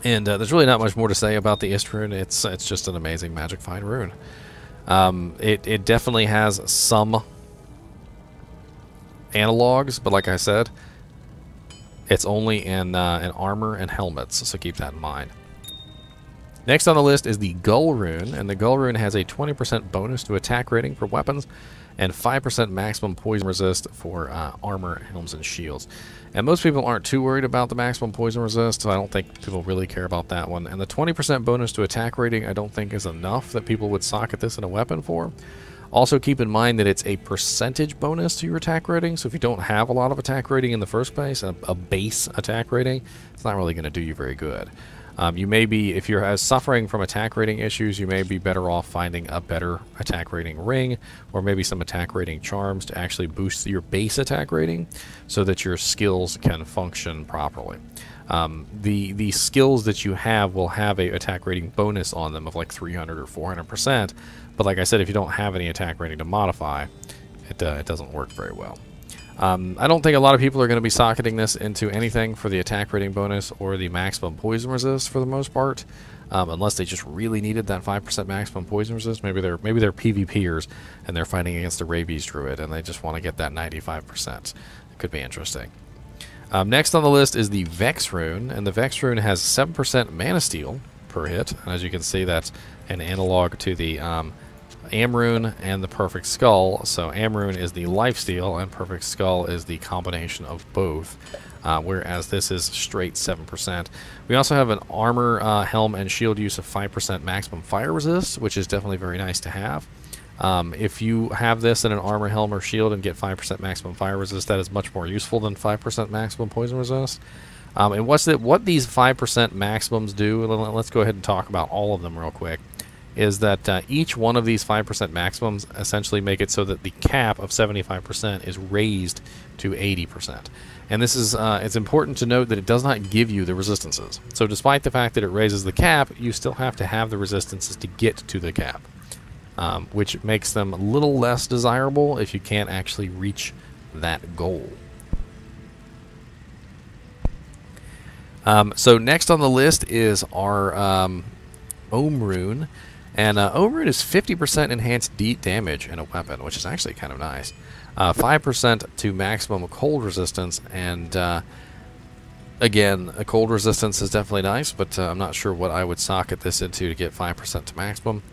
And uh, there's really not much more to say about the Ist rune. It's, it's just an amazing magic find rune. Um, it, it definitely has some analogs, but like I said, it's only in, uh, in armor and helmets, so keep that in mind. Next on the list is the Gul rune, and the Gul rune has a twenty percent bonus to attack rating for weapons and five percent maximum poison resist for uh, armor, helms, and shields. And most people aren't too worried about the maximum poison resist, so I don't think people really care about that one. And the twenty percent bonus to attack rating I don't think is enough that people would socket this in a weapon for. Also, keep in mind that it's a percentage bonus to your attack rating, so if you don't have a lot of attack rating in the first place, a, a base attack rating, it's not really going to do you very good. Um, you may be, if you're suffering from attack rating issues, you may be better off finding a better attack rating ring or maybe some attack rating charms to actually boost your base attack rating so that your skills can function properly. Um, the, the skills that you have will have a attack rating bonus on them of like three hundred or four hundred percent, but like I said, if you don't have any attack rating to modify, it, uh, it doesn't work very well. Um, I don't think a lot of people are going to be socketing this into anything for the attack rating bonus or the maximum poison resist for the most part, um, unless they just really needed that five percent maximum poison resist. Maybe they're maybe they're PvPers and they're fighting against a rabies druid and they just want to get that ninety-five percent. It could be interesting. Um, next on the list is the Vex rune, and the Vex rune has seven percent Mana Steel per hit, and as you can see, that's an analog to the um, Amrune and the Perfect Skull. So Amrune is the lifesteal and Perfect Skull is the combination of both, uh, whereas this is straight seven percent. We also have an armor, uh, helm, and shield use of five percent maximum fire resist, which is definitely very nice to have. Um, if you have this in an armor, helm, or shield and get five percent maximum fire resist, that is much more useful than five percent maximum poison resist. Um, and what's that, what these five percent maximums do, let's go ahead and talk about all of them real quick, is that uh, each one of these five percent maximums essentially make it so that the cap of seventy-five percent is raised to eighty percent. And this is, uh, it's important to note that it does not give you the resistances. So despite the fact that it raises the cap, you still have to have the resistances to get to the cap, um, which makes them a little less desirable if you can't actually reach that goal. Um, so next on the list is our um, Ohm rune, and uh, Ohm rune is fifty percent enhanced D damage in a weapon, which is actually kind of nice. Uh, five percent to maximum cold resistance, and uh, again, a cold resistance is definitely nice, but uh, I'm not sure what I would socket this into to get five percent to maximum.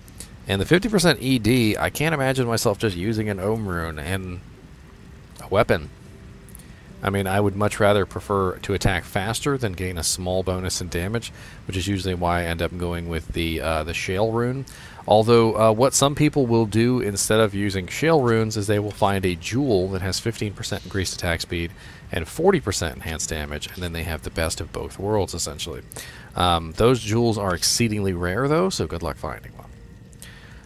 And the fifty percent E D, I can't imagine myself just using an Ohm rune and a weapon. I mean, I would much rather prefer to attack faster than gain a small bonus in damage, which is usually why I end up going with the uh, the Shael rune. Although, uh, what some people will do instead of using Shael runes is they will find a jewel that has fifteen percent increased attack speed and forty percent enhanced damage, and then they have the best of both worlds, essentially. Um, those jewels are exceedingly rare, though, so good luck finding one.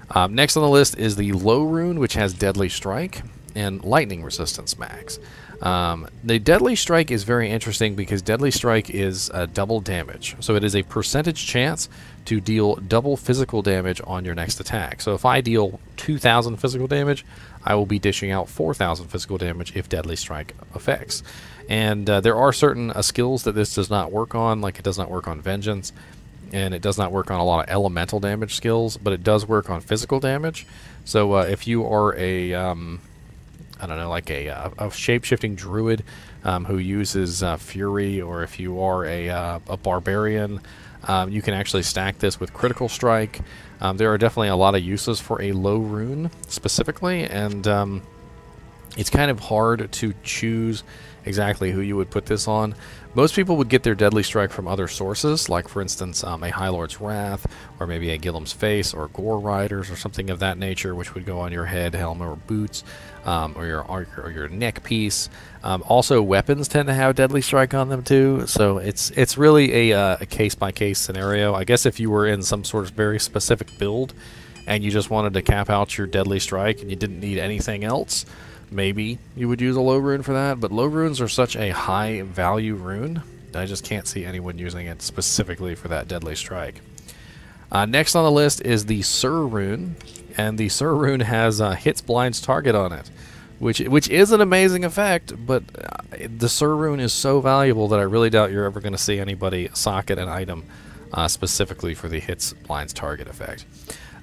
Um, next on the list is the Low rune, which has Deadly Strike and Lightning Resistance max. Um, the Deadly Strike is very interesting because Deadly Strike is uh, double damage. So it is a percentage chance to deal double physical damage on your next attack. So if I deal two thousand physical damage, I will be dishing out four thousand physical damage if Deadly Strike affects. And uh, there are certain uh, skills that this does not work on, like it does not work on Vengeance, and it does not work on a lot of elemental damage skills, but it does work on physical damage. So uh, if you are a... Um, I don't know, like a, a, a shape-shifting druid um, who uses uh, fury, or if you are a, uh, a barbarian, um, you can actually stack this with critical strike. Um, there are definitely a lot of uses for a low rune specifically, and um, it's kind of hard to choose exactly who you would put this on. Most people would get their Deadly Strike from other sources, like for instance um, a High Lord's Wrath, or maybe a Gillam's Face, or Gore Riders, or something of that nature, which would go on your head, helm, or boots, um, or your or your neck piece. Um, also, weapons tend to have Deadly Strike on them too, so it's it's really a, uh, a case by case scenario. I guess if you were in some sort of very specific build, and you just wanted to cap out your Deadly Strike, and you didn't need anything else, maybe you would use a low rune for that, but low runes are such a high value rune, I just can't see anyone using it specifically for that Deadly Strike. Uh, next on the list is the Sur rune, and the Sur rune has uh, Hits Blinds Target on it, which which is an amazing effect, but uh, the Sur rune is so valuable that I really doubt you're ever going to see anybody socket an item uh, specifically for the Hits Blinds Target effect.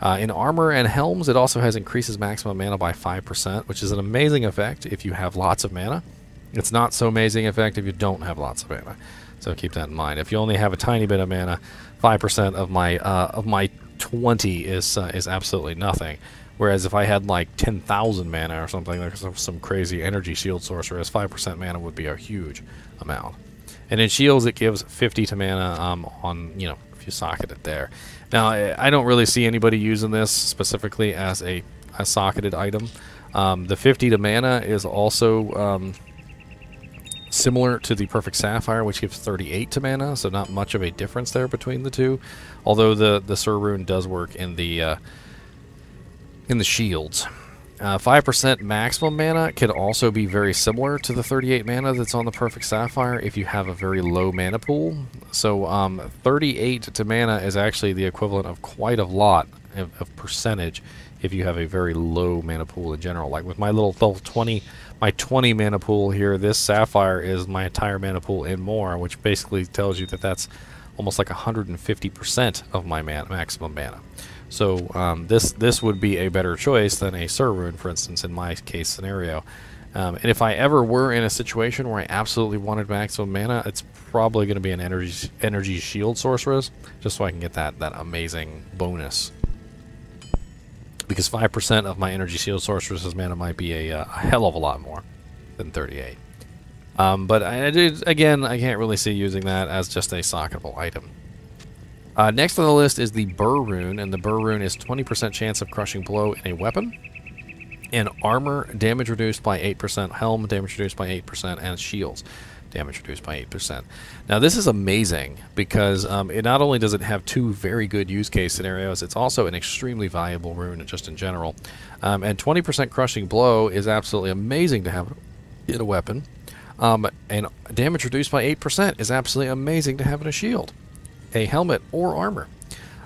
Uh, in armor and helms, it also has increases maximum mana by five percent, which is an amazing effect if you have lots of mana. It's not so amazing effect if you don't have lots of mana, so keep that in mind. If you only have a tiny bit of mana, five percent of my uh, of my twenty is uh, is absolutely nothing. Whereas if I had like ten thousand mana or something, like some, some crazy energy shield sorceress, five percent mana would be a huge amount. And in shields, it gives fifty to mana um, on you know if you socket it there. Now, I don't really see anybody using this specifically as a, a socketed item. Um, the fifty to mana is also um, similar to the Perfect Sapphire, which gives thirty-eight to mana, so not much of a difference there between the two. Although the, the Sur rune does work in the, uh, in the shields. Uh, five percent maximum mana can also be very similar to the thirty-eight mana that's on the Perfect Sapphire if you have a very low mana pool. So um, thirty-eight to mana is actually the equivalent of quite a lot of, of percentage if you have a very low mana pool in general. Like with my little twenty, my twenty mana pool here, this Sapphire is my entire mana pool and more, which basically tells you that that's almost like one hundred fifty percent of my man maximum mana. So um, this this would be a better choice than a Sur rune, for instance, in my case scenario. Um, and if I ever were in a situation where I absolutely wanted maximum mana, it's probably going to be an energy energy shield sorceress, just so I can get that that amazing bonus. because five percent of my energy shield sorceress's mana might be a, a hell of a lot more than thirty-eight. Um, but I did, again, I can't really see using that as just a socketable item. Uh, next on the list is the Ber rune, and the Ber rune is twenty percent chance of crushing blow in a weapon, and armor damage reduced by eight percent, helm damage reduced by eight percent, and shields damage reduced by eight percent. Now this is amazing because um, it not only does it have two very good use case scenarios, it's also an extremely valuable rune just in general. Um, and twenty percent crushing blow is absolutely amazing to have in a weapon, um, and damage reduced by eight percent is absolutely amazing to have in a shield, a helmet, or armor.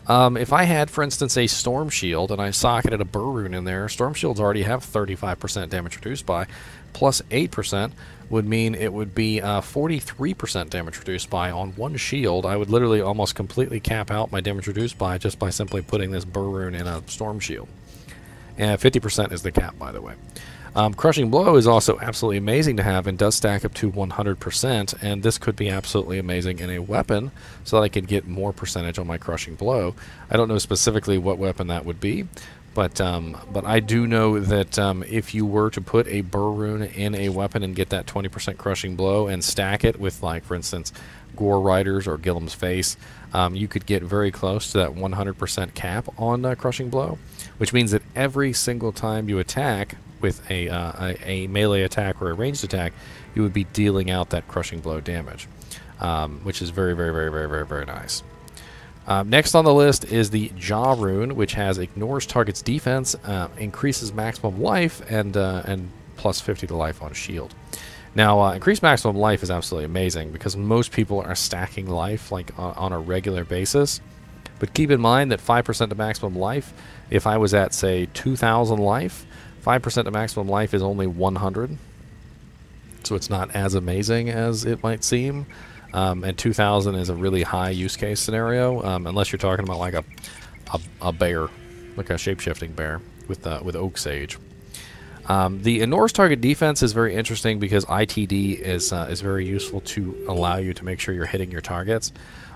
Um, if I had, for instance, a Storm Shield and I socketed a Ber rune in there, Storm Shields already have thirty-five percent damage reduced by, plus eight percent would mean it would be forty-three percent uh, damage reduced by on one shield. I would literally almost completely cap out my damage reduced by just by simply putting this Ber rune in a Storm Shield. And fifty percent is the cap, by the way. Um, Crushing Blow is also absolutely amazing to have and does stack up to one hundred percent, and this could be absolutely amazing in a weapon so that I could get more percentage on my Crushing Blow. I don't know specifically what weapon that would be, but um, but I do know that um, if you were to put a Ber rune in a weapon and get that twenty percent Crushing Blow and stack it with, like, for instance, Gore Riders or Gillum's Face, um, you could get very close to that one hundred percent cap on uh, Crushing Blow, which means that every single time you attack with a, uh, a, a melee attack or a ranged attack, you would be dealing out that Crushing Blow damage, um, which is very, very, very, very, very, very nice. Um, next on the list is the Jah rune, which has ignores target's defense, uh, increases maximum life, and, uh, and plus fifty to life on shield. Now, uh, increased maximum life is absolutely amazing because most people are stacking life like on, on a regular basis. But keep in mind that five percent to maximum life, if I was at, say, two thousand life, five percent of maximum life is only one hundred, so it's not as amazing as it might seem, um, and two thousand is a really high use case scenario, um, unless you're talking about like a, a, a bear, like a shape-shifting bear with, uh, with Oak Sage. Um, the ignores target defense is very interesting because I T D is, uh, is very useful to allow you to make sure you're hitting your targets.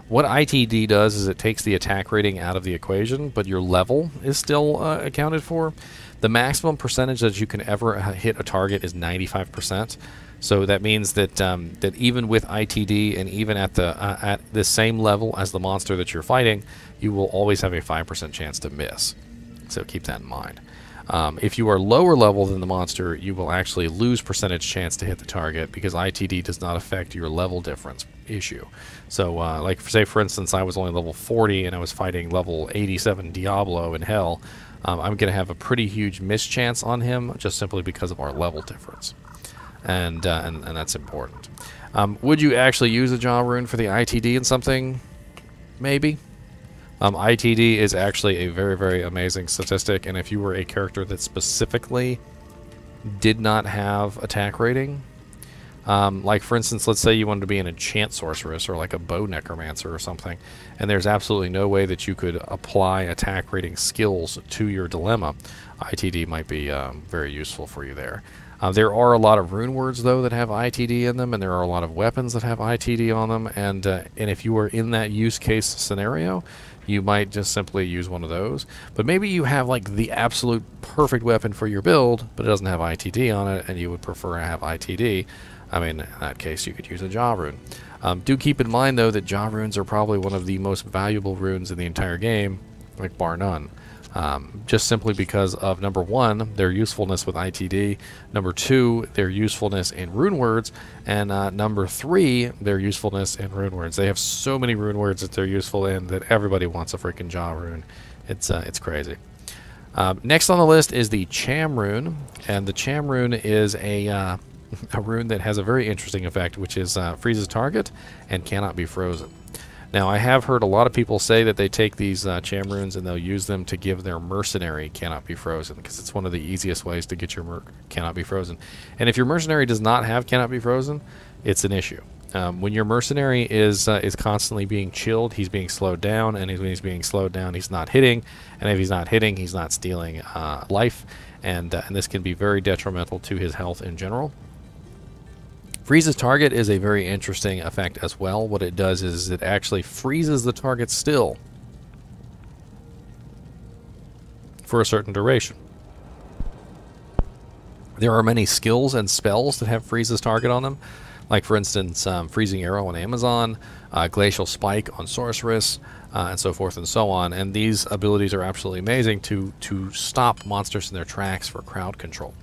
What I T D does is it takes the attack rating out of the equation, but your level is still uh, accounted for. The maximum percentage that you can ever hit a target is ninety-five percent. So that means that um, that even with I T D and even at the uh, at the same level as the monster that you're fighting, you will always have a five percent chance to miss. So keep that in mind. Um, if you are lower level than the monster, you will actually lose percentage chance to hit the target because I T D does not affect your level difference issue. So, uh, like, say, for instance, I was only level forty and I was fighting level eighty-seven Diablo in Hel. Um, I'm going to have a pretty huge mischance on him just simply because of our level difference. And, uh, and, and that's important. Um, would you actually use a Jah rune for the I T D in something? Maybe. Um, I T D is actually a very, very amazing statistic, and if you were a character that specifically did not have attack rating, um, like, for instance, let's say you wanted to be an enchant sorceress or like a bow necromancer or something, and there's absolutely no way that you could apply attack rating skills to your dilemma, I T D might be um, very useful for you there. Uh, there are a lot of rune words, though, that have I T D in them, and there are a lot of weapons that have I T D on them, and, uh, and if you were in that use case scenario, you might just simply use one of those. But maybe you have like the absolute perfect weapon for your build, but it doesn't have I T D on it, and you would prefer to have I T D. I mean, in that case, you could use a Jah rune. Um, do keep in mind, though, that Jah runes are probably one of the most valuable runes in the entire game, like bar none. Um, just simply because of, number one, their usefulness with I T D, number two, their usefulness in rune words, and uh, number three, their usefulness in rune words. They have so many rune words that they're useful in that everybody wants a freaking Jah rune. It's, uh, it's crazy. Uh, next on the list is the Cham rune, and the Cham rune is a, uh, a rune that has a very interesting effect, which is uh, freezes target and cannot be frozen. Now, I have heard a lot of people say that they take these uh, Cham runes and they'll use them to give their mercenary cannot be frozen, because it's one of the easiest ways to get your mer cannot be frozen. And if your mercenary does not have cannot be frozen, it's an issue. Um, when your mercenary is uh, is constantly being chilled, he's being slowed down, and when he's being slowed down, he's not hitting, and if he's not hitting, he's not stealing uh, life, and, uh, and this can be very detrimental to his health in general. Freezes target is a very interesting effect as well. What it does is it actually freezes the target still for a certain duration. There are many skills and spells that have Freeze's target on them, like for instance um, Freezing Arrow on Amazon, uh, Glacial Spike on Sorceress, uh, and so forth and so on. And these abilities are absolutely amazing to, to stop monsters in their tracks for crowd control.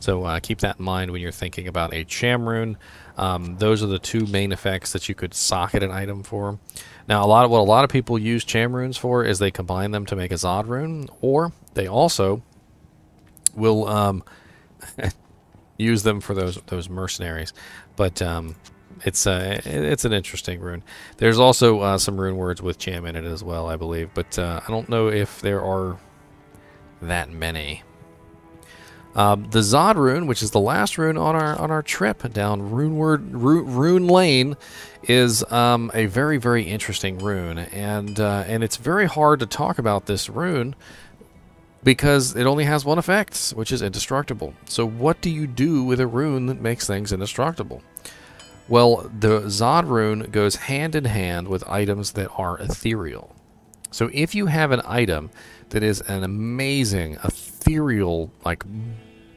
So uh, keep that in mind when you're thinking about a Cham rune. Um, those are the two main effects that you could socket an item for. Now, a lot of what a lot of people use Cham runes for is they combine them to make a Zod rune, or they also will um, use them for those those mercenaries. But um, it's uh, it's an interesting rune. There's also uh, some rune words with Cham in it as well, I believe. But uh, I don't know if there are that many. Um, the Zod rune, which is the last rune on our on our trip down Rune Word Rune, Rune Lane, is um, a very very interesting rune, and uh, and it's very hard to talk about this rune because it only has one effect, which is indestructible. So what do you do with a rune that makes things indestructible? Well, the Zod rune goes hand in hand with items that are ethereal. So if you have an item that is an amazing ethereal like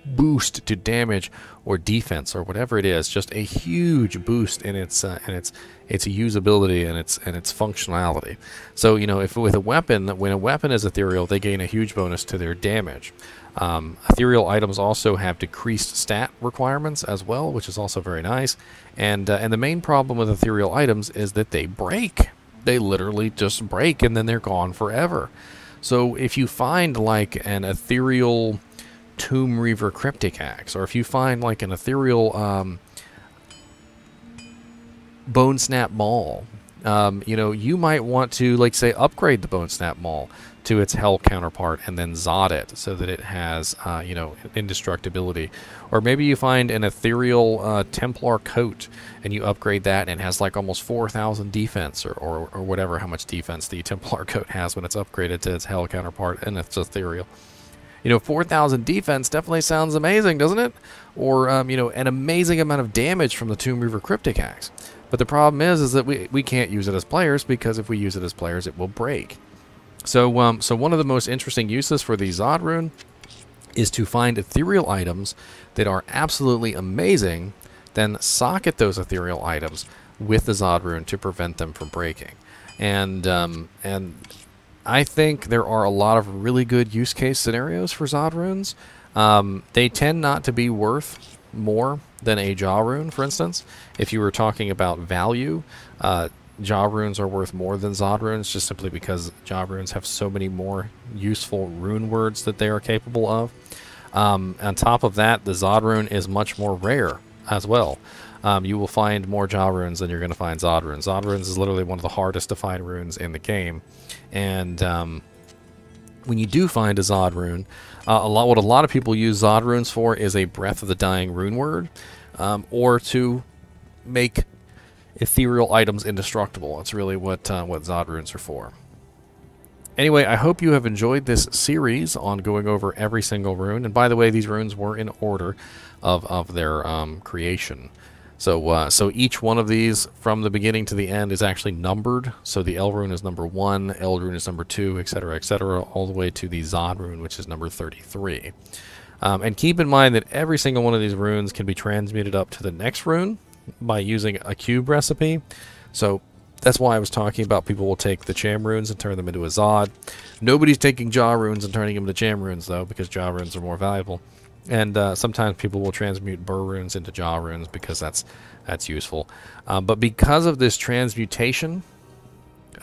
boost to damage or defense or whatever it is, just a huge boost in its uh, in its its usability and its and its functionality. So you know, if with a weapon, when a weapon is ethereal, they gain a huge bonus to their damage. Um, ethereal items also have decreased stat requirements as well, which is also very nice. And uh, and the main problem with ethereal items is that they break. They literally just break and then they're gone forever. So if you find like an ethereal Tomb Reaver Cryptic Axe, or if you find like an ethereal um, Bone Snap Maul, um, you know, you might want to, like, say, upgrade the Bone Snap Maul to its Hel counterpart and then Zod it so that it has, uh, you know, indestructibility. Or maybe you find an ethereal uh, Templar Coat and you upgrade that and it has like almost four thousand defense or, or, or whatever, how much defense the Templar Coat has when it's upgraded to its Hel counterpart and it's ethereal. You know, four thousand defense definitely sounds amazing, doesn't it? Or, um, you know, an amazing amount of damage from the Tomb Reaver Cryptic Axe. But the problem is, is that we, we can't use it as players because if we use it as players, it will break. So, um, so one of the most interesting uses for the Zod rune is to find ethereal items that are absolutely amazing, then socket those ethereal items with the Zod rune to prevent them from breaking. And, um, and I think there are a lot of really good use case scenarios for Zod runes. Um, they tend not to be worth more than a Jah rune, for instance. If you were talking about value, uh, Jah runes are worth more than Zod runes, just simply because Jah runes have so many more useful rune words that they are capable of. Um, on top of that, the Zod rune is much more rare as well. Um, you will find more Jah runes than you're going to find Zod runes. Zod runes is literally one of the hardest to find runes in the game. And um, when you do find a Zod rune, uh, a lot, what a lot of people use Zod runes for is a Breath of the Dying rune word, um, or to make ethereal items indestructible. That's really what, uh, what Zod runes are for. Anyway, I hope you have enjoyed this series on going over every single rune. And by the way, these runes were in order of, of their um, creation. So, uh, so each one of these from the beginning to the end is actually numbered. So the El rune is number one, El rune is number two, et cetera, et cetera, all the way to the Zod rune, which is number thirty-three. Um, and keep in mind that every single one of these runes can be transmuted up to the next rune by using a cube recipe. So that's why I was talking about people will take the Cham runes and turn them into a Zod. Nobody's taking Jah runes and turning them into Cham runes, though, because Jah runes are more valuable. And uh, sometimes people will transmute Ber runes into Jah runes because that's that's useful. Um, but because of this transmutation,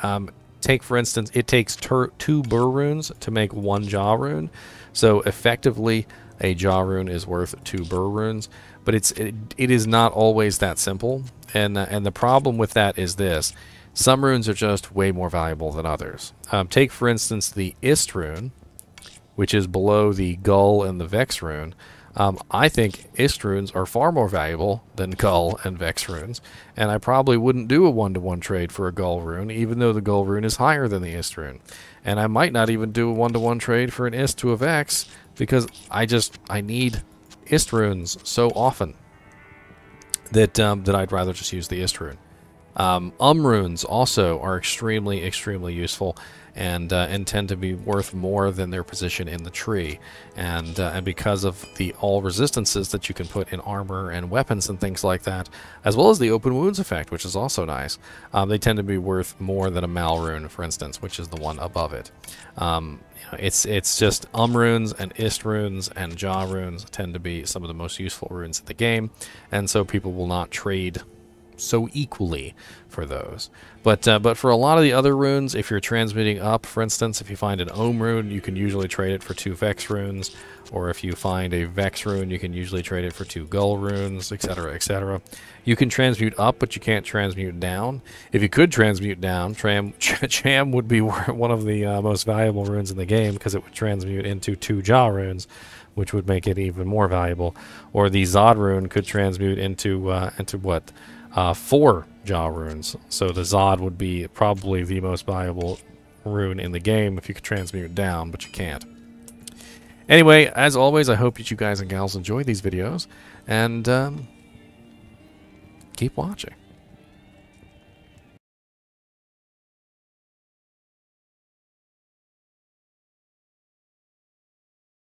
um, take for instance, it takes ter two Ber runes to make one Jah rune. So effectively, a Jah rune is worth two Ber runes. But it's it, it is not always that simple. And uh, and the problem with that is this: some runes are just way more valuable than others. Um, take for instance the Ist rune, which is below the Gul and the Vex rune. Um, I think Ist runes are far more valuable than Gul and Vex runes, and I probably wouldn't do a one-to-one trade for a Gul rune, even though the Gul rune is higher than the Ist rune. And I might not even do a one-to-one trade for an Ist to a Vex, because I just, I need Ist runes so often that, um, that I'd rather just use the Ist rune. Um, um runes also are extremely, extremely useful. and uh, and tend to be worth more than their position in the tree. And uh, and because of the all resistances that you can put in armor and weapons and things like that, as well as the open wounds effect, which is also nice, um, they tend to be worth more than a Mal rune, for instance, which is the one above it. Um, you know, it's it's just Um runes and Ist runes and Jah runes tend to be some of the most useful runes in the game, and so people will not trade so equally for those. But uh, but for a lot of the other runes, if you're transmuting up, for instance, if you find an Ohm rune, you can usually trade it for two Vex runes, or if you find a Vex rune, you can usually trade it for two Gul runes, et cetera, et cetera. You can transmute up, but you can't transmute down. If you could transmute down, Cham Cham would be one of the uh, most valuable runes in the game, because it would transmute into two Jah runes, which would make it even more valuable. Or the Zod rune could transmute into uh, into what? Uh, four Jah runes, so the Zod would be probably the most valuable rune in the game if you could transmute down, but you can't. Anyway, as always, I hope that you guys and gals enjoy these videos, and um, keep watching.